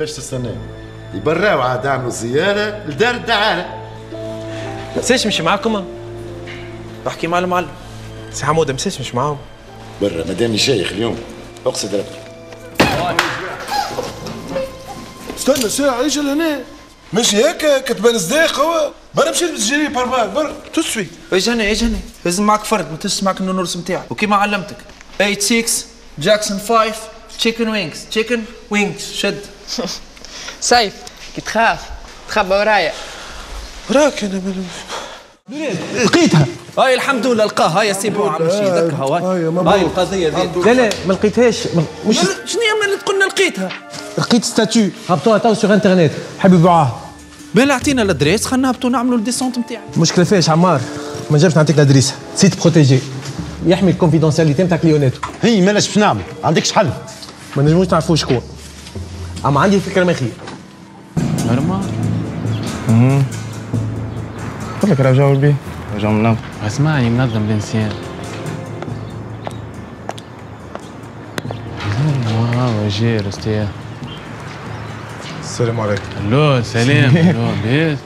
فاش تستنى؟ يبراو عاد عملوا زياره لدار الدعاله. مساش مش معاكم؟ بحكي مع المعلم. سي حموده مساش مش معاهم. برا مادام شيخ اليوم اقصد ربي. استنى ساعة اجي لهنا ماشي هيك كتبان صداق هو برا مشيت بتجري برا برا تسوي اجي هنا اجي هنا لازم معك فرد ما تنساش معك النورس نتاعك وكيما علمتك 8 6 جاكسون 5 تشيكن وينجز تشيكن وينجز شد سيف كي تخاف تخبى ورايا وراك انا لقيتها هاي الحمد لله لقاها هاي سي بو عم مشي ذكرها هاي القضيه ذي لا لا ما لقيتهاش مش شنو هي اللي تقولنا لقيتها لقيت ستاتيو هبطوها تو سوغ انترنت حبوا يبيعوها بلا عطينا الادريس خلينا نهبطوا نعملوا الديسونت نتاعنا المشكله فيهاش عمار ما جابش نعطيك الادريس سيت بروتيجي يحمي الكونفيدونسياليتي نتاع كليوناتو هي مالاش باش نعمل عندكش حل ما نجموش نعرفوا شكون اما عندي فكره مخيه نورمال قلت لك راه جاوب بيه رجعوا منظم اسمعني منظم الانسان واو جير استيا السلام عليكم الو سلام الو بيت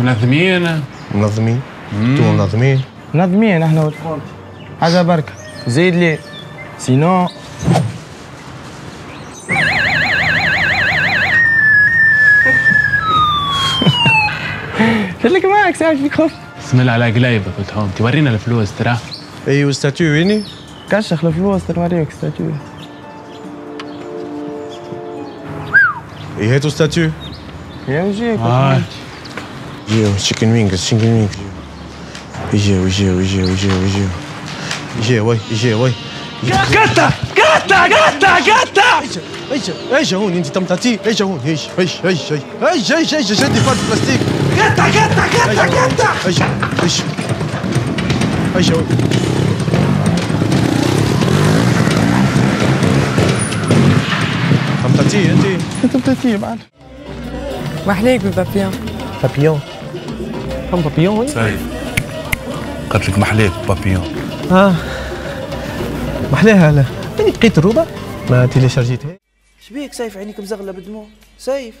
منظمين منظمين انتوا منظمين منظمين احنا والفونت حاجه بركه زيد لي سينو قلت لك معاك ساعة فيك خوف بسم الله على قلايبك قلت لهم تورينا الفلوس ترى اي والستاتيو ويني؟ كشخ الفلوس توريك ستاتيو اي هاتوا ستاتيو يا وجيك يجيو تشيكن وينجز تشيكن وينجز يجيو يجيو يجيو يجيو يجيو يجيو وي يجيو وي قطع قطع قطع قطع اجا اجا هون انت تمطاطي اجا هون اجا اجا اجا اجا اجا اجا شدي فرد بلاستيك قطع قطع قطع قطع اجا اجا اجا هون تمطاطي انت تمطاطي معلم وحليك بالبابيون بابيون فم بابيون وي صحيح قالت لك محليك بابيون اه محلاها لا ماني لقيت الروبه ما تيليشارجيتها شبيك سيف عينيك مزغله بالدموع سيف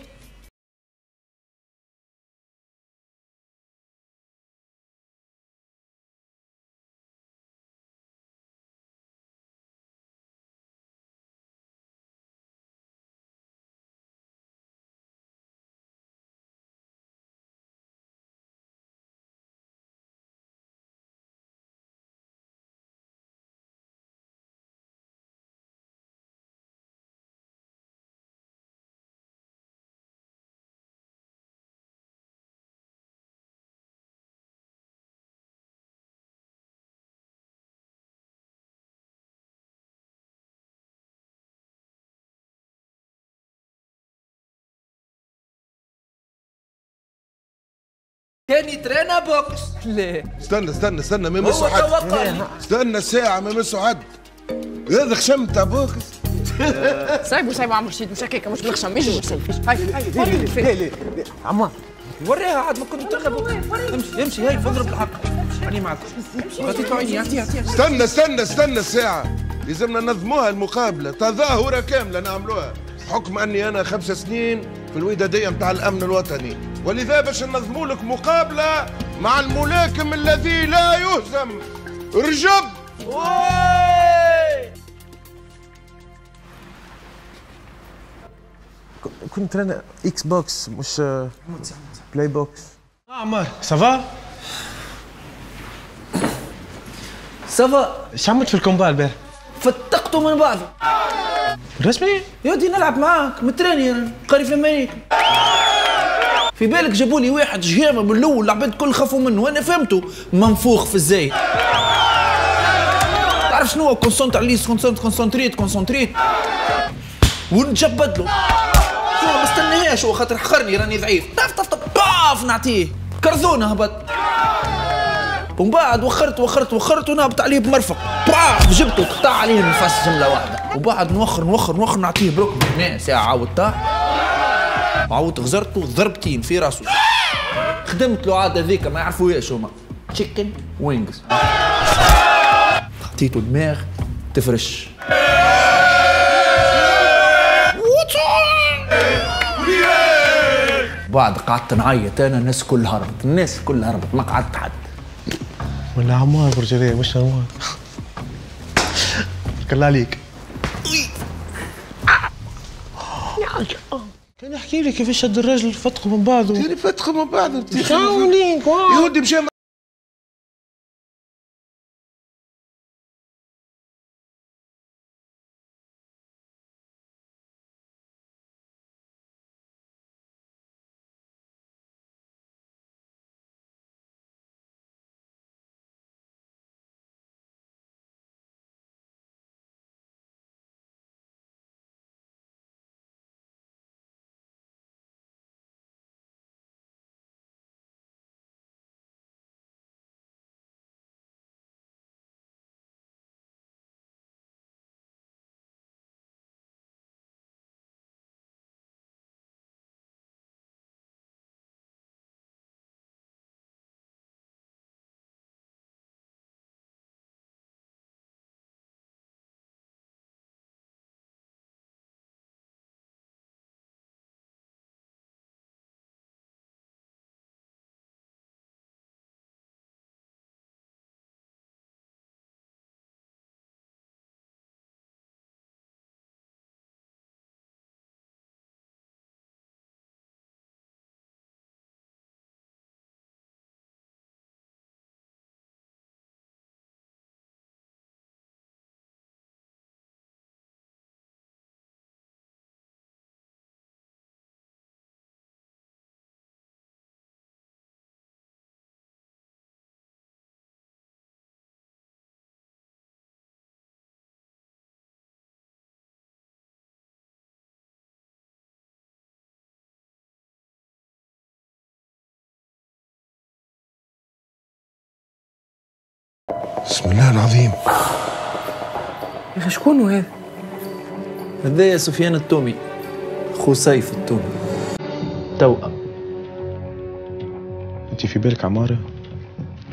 كان يترينا بوكس ليه؟ استنى استنى استنى ما يمسوا حد هو توقع لي استنى ساعة ما يمسوا حد هذا خشم تاع بوكس سايبوا سايبوا عمرو رشيد مش هكاكا مش بالخشم يجي يسلفش هاي هاي ليه ليه عمار وريها عاد ما كنت تغلبوا امشي امشي هاي فضرب الحق راني معك غطيت عيني اعطيها اعطيها استنى استنى استنى الساعة لازمنا ننظموها المقابلة تظاهرة كاملة نعملوها حكم اني انا 5 سنين في الودادية نتاع الامن الوطني ولذا باش ننظموا لك مقابله مع الملاكم الذي لا يهزم رجب كنت انا اكس بوكس مش بلاي بوكس عمار سافا سافا شعملت في الكومبا البارح فتقتوا من بعض رسمي يودي نلعب معاك متراني انا قريب لما في بالك جابوا لي واحد جامع من الاول العباد الكل خافوا منه وانا فهمته منفوخ في الزايد تعرف شنو هو كونسونتر ليس كونسونتريت كونسونتريت ونجبد له شو ما استناهاش هو خاطر حقرني راني ضعيف طف طف طف باف نعطيه كرزونه هبط ومن بعد وخرت ونهبط عليه بمرفق باف جبته قطع عليه النفس جمله واحده وبعد نوخر نوخر نوخر نعطيه بروك هنا ساعه عاود طاح عاود غزرته ضربتين في راسه خدمت له عاد هذيك ما يعرفوهاش هما تشيكن وينجز حطيته دماغ تفرش بعد قعدت نعيط انا، الناس كلها هربت، ما قعدت حد. ولا عمار برجليه مش عمار. كلا عليك. كان يحكي لي كيفاش شد الراجل فتقوا من بعض فتقوا من بعض شاولينك يهودي مشى. بسم الله العظيم. يا اخي شكون هذا؟ هذايا سفيان التومي، خو سيف التومي. توأم. أنت في بالك عمارة؟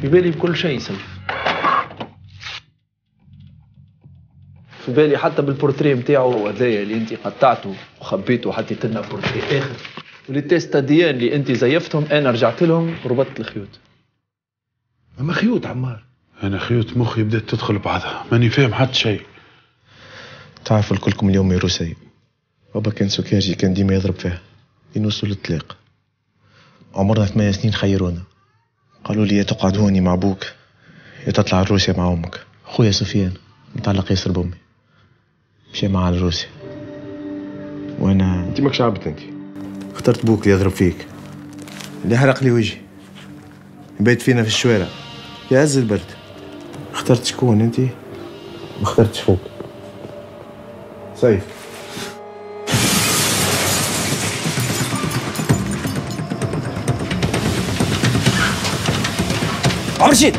في بالي بكل شيء سيف. في بالي حتى بالبورتريه نتاعو هذايا اللي أنت قطعته وخبيته وحطيت لنا بورتريه آخر. واللي تيست ديان اللي أنت زيفتهم أنا رجعت لهم وربطت الخيوط. أما خيوط عمار. أنا خيوط مخي بدأت تدخل بعضها، ماني فاهم حتى شيء. تعرفوا الكلكم اليوم يروسي. بابا كان سكاجي كان ديما يضرب فيها، ينوصلوا للطلاق. عمرنا 8 سنين خيرونا. قالوا لي يا تقعد هوني مع بوك، يا تطلع لروسيا مع أمك. خويا سفيان متعلق ياسر بأمي. مشى معها لروسيا. وأنا أنت ماكش عبد أنت. اخترت بوك اللي يضرب فيك. اللي حرق لي وجهي. بيت فينا في الشوارع. يا عز البرد. اخترت شكون انت؟ ما اخترتش فوق سيف. عمر رشيد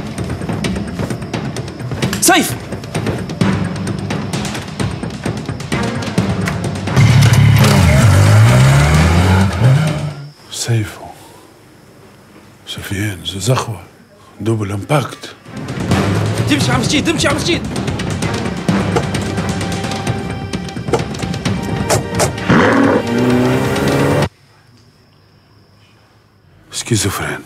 سيف سيفو سفيان زخوة دوبل امباكت. تمشي عم رشيد، تمشي عم رشيد. سكيزوفرين.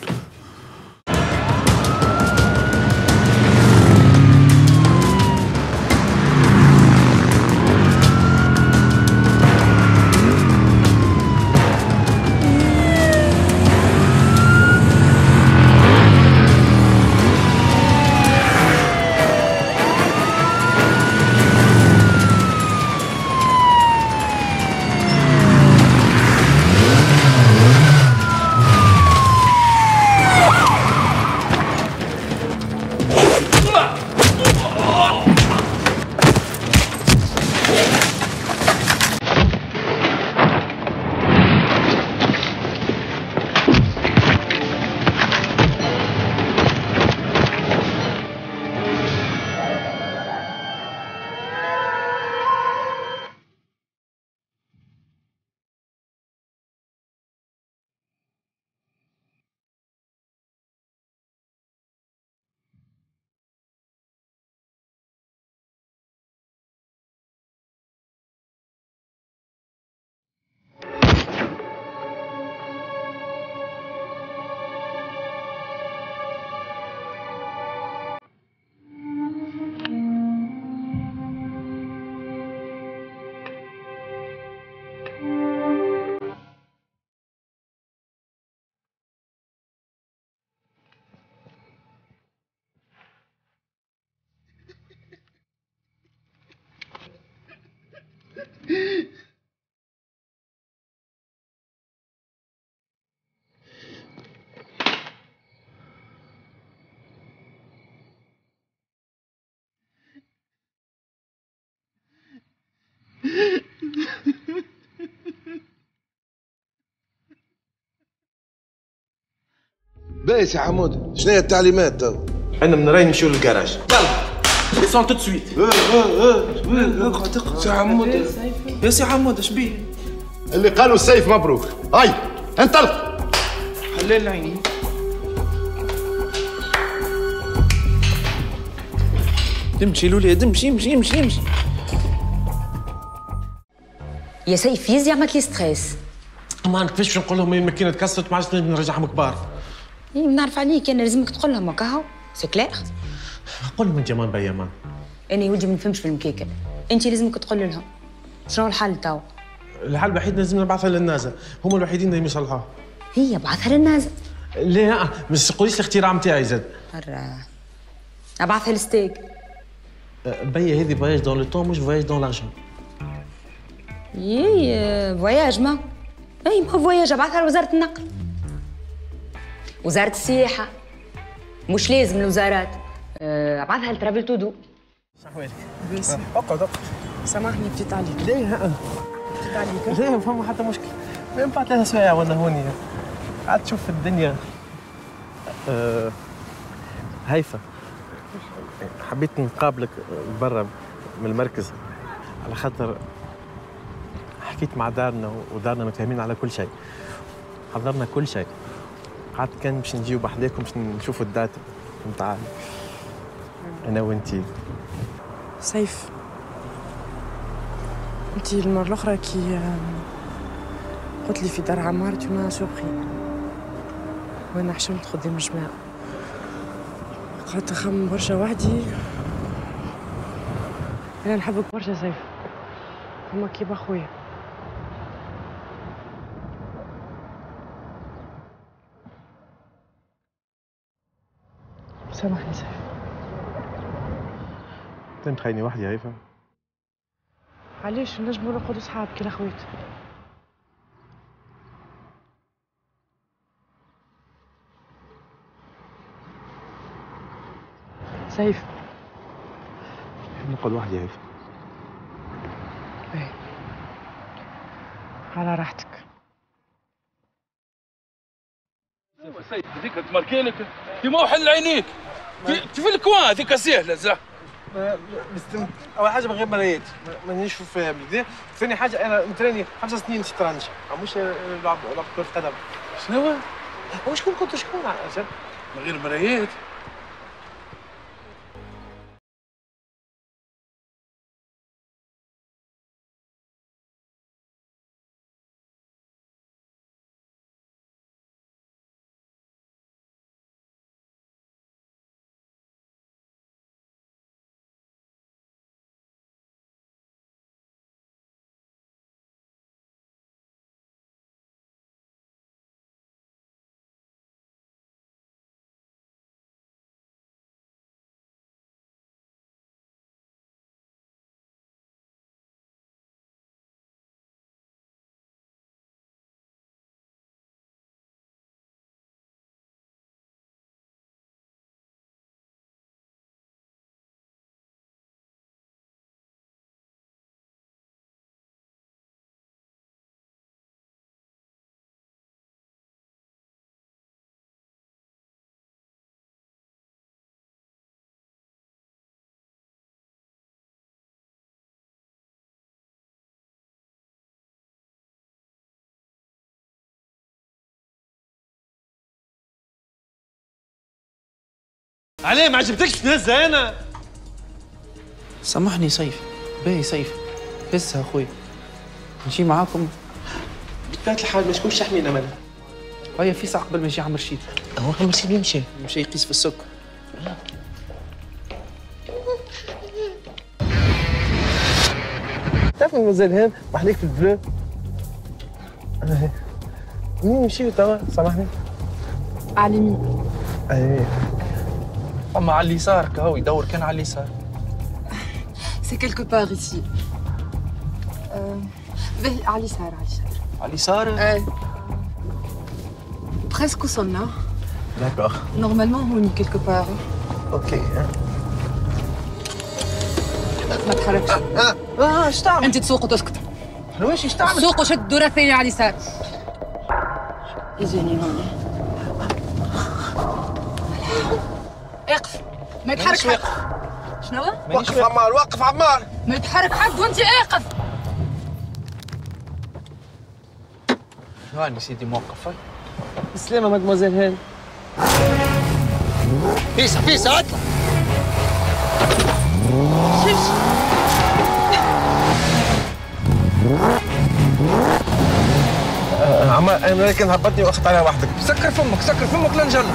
بايس يا حمودي، شنو هي التعليمات تو؟ احنا من راي نمشيو للكراج. يلا ديسون تو سويت. اقعد اقعد سي حمودي. يا سي حمودي اش بيه؟ اللي قالوا سيف مبروك. هاي انطلق. حلال عيني. امشي الولاد امشي امشي امشي امشي. يا سيف يزي عملت لي ستريس. اما كيفاش باش نقول لهم الماكينه تكسرت ما عادش نجم نرجعهم كبار. نعرف عليك انا لازمك تقول لهم هكا هو سي كلير. قول لهم انت يا مان بيا مان. انا يا ودي ما نفهمش في المكيكه، انت لازمك تقول لهم. شنو الحل تو؟ الحل الوحيد لازم نبعثها للنازا، هما الوحيدين اللي يصلحوها. هي بعثها للنازا. لا ما تقوليش الاختراع نتاعي زاد. ابعثها للستيك. بيا هذه فواياج دون لو طون مش فواياج دون لارجون. يي فواياج ما اي ما فواياج ابعثها لوزاره النقل. وزاره السياحه. مش لازم الوزارات. ابعثها لترافل تو دو. صح ويلك. اقعد اقعد. سامحني بديت عليك. ليه؟ بديت عليك. ليه ما فما حتى مشكل. من بعد 3 سوايع وانا هوني. قعدت تشوف في الدنيا. هيفا. حبيت نقابلك برا من المركز على خاطر حكيت مع دارنا ودارنا متفاهمين على كل شيء، حضرنا كل شيء. قعدت كان باش نجيو بحذاكم باش نشوفوا الدات نتاع انا وانتي. سيف انتي المره الاخرى كي قلت لي في دار عمار تو ما سوبري وانا حشمت قدام الجماعه، قعدت أخمم برشا وحدي. أنا نحبك برشا سيف، هما كيما خويا. سامحني سيف. أنت مخيني وحدي هيفا؟ علاش نجمو نقعدو صحاب كي الأخوات. سيف نقعد وحدي هيفا. ايه على راحتك. سيف هذيك تماركي لك كيما حل عينيك في الكوان هذيك سهله زعما. اول حاجه من غير مرايات مانيش فيها بالكدا. ثاني حاجه انا متراني 5 سنين شطرنج، مش نلعب كره قدم. شنو هو شكون كنت شكون من غير مرايات؟ علاه ما عجبتكش تنزه انا؟ سامحني سيف. باهي سيف هسه اخويا نجي معاكم بطبيعه الحال. ما شكونش يحمينا مالا هيا في ساعه قبل ما يجي عمر رشيد. هو عمر رشيد يمشي يقيس في السكر. تعرف مازال هام محليك في البلو. انا مين نمشيو توا؟ سامحني على اليمين. ايه اما على اليسار كهو يدور كان على اليسار. سي كالكو باغ ايسي. باهي على اليسار على اليسار. على اليسار؟ ايه. بريسك وصلنا. داكوغ. نورمالمون هوني كالكو باغ. اوكي. ما تحركش. اش تعمل؟ انت تسوق وتسكت. واش اش تعمل؟ سوق وشد الدوره الثانيه على اليسار. اجيني هوني. اقف ما يتحرك حد. شنو؟ وقف عمار، وقف عمار، ما يتحرك حد وانت اقف. هاني سيدي موقف. السلامة مادموزيل هاني. بيسا بيسا اطلع. شمشي. عمار انا كان هبطني واخذت عليها وحدك. سكر فمك سكر فمك لنجلك.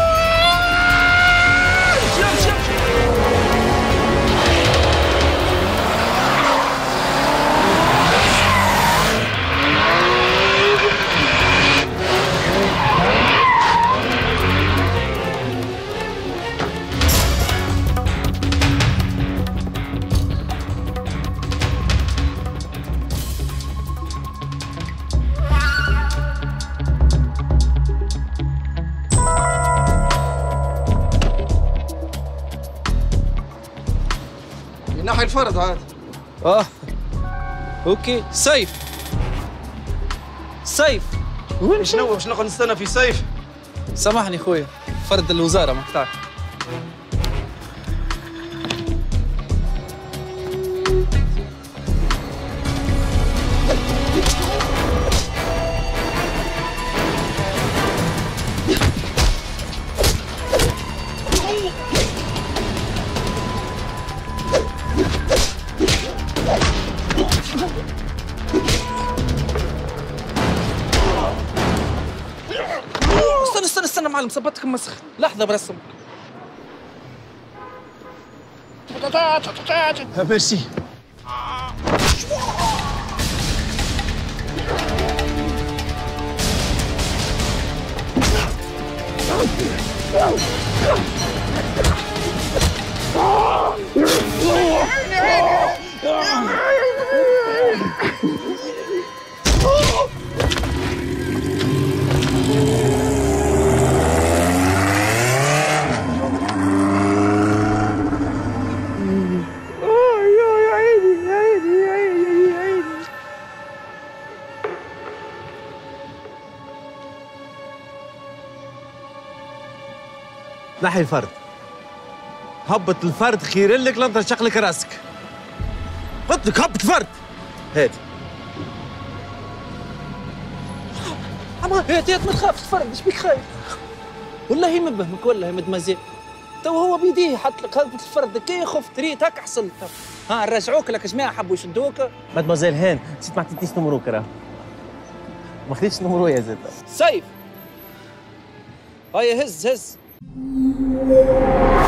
ناحية الفرد عاد. اوكي سيف. سيف وين؟ شنو باش نقعد نستنى في سيف؟ سامحني خويا فرد الوزارة مقطعك. معلم صبتك مسخ لحظه برسمك. ميرسي. نحي الفرد. هبط الفرد خير لك لن ترشق لك راسك. قلت لك هبط الفرد. هادي. عمار هادي ما تخافش الفرد اش بيك خايف؟ والله ما بهمك والله مدمازيل. تو هو بيديه حط لك هبط الفرد كي خفت ريت هاك حصلت. ها رجعوك لك جماعه حبوا يشدوك. مدمازيل هان نسيت ما عطيتنيش نمروك راه. ما خديتش نمرو يا زاد. سيف. هيا هز هز. Thank you.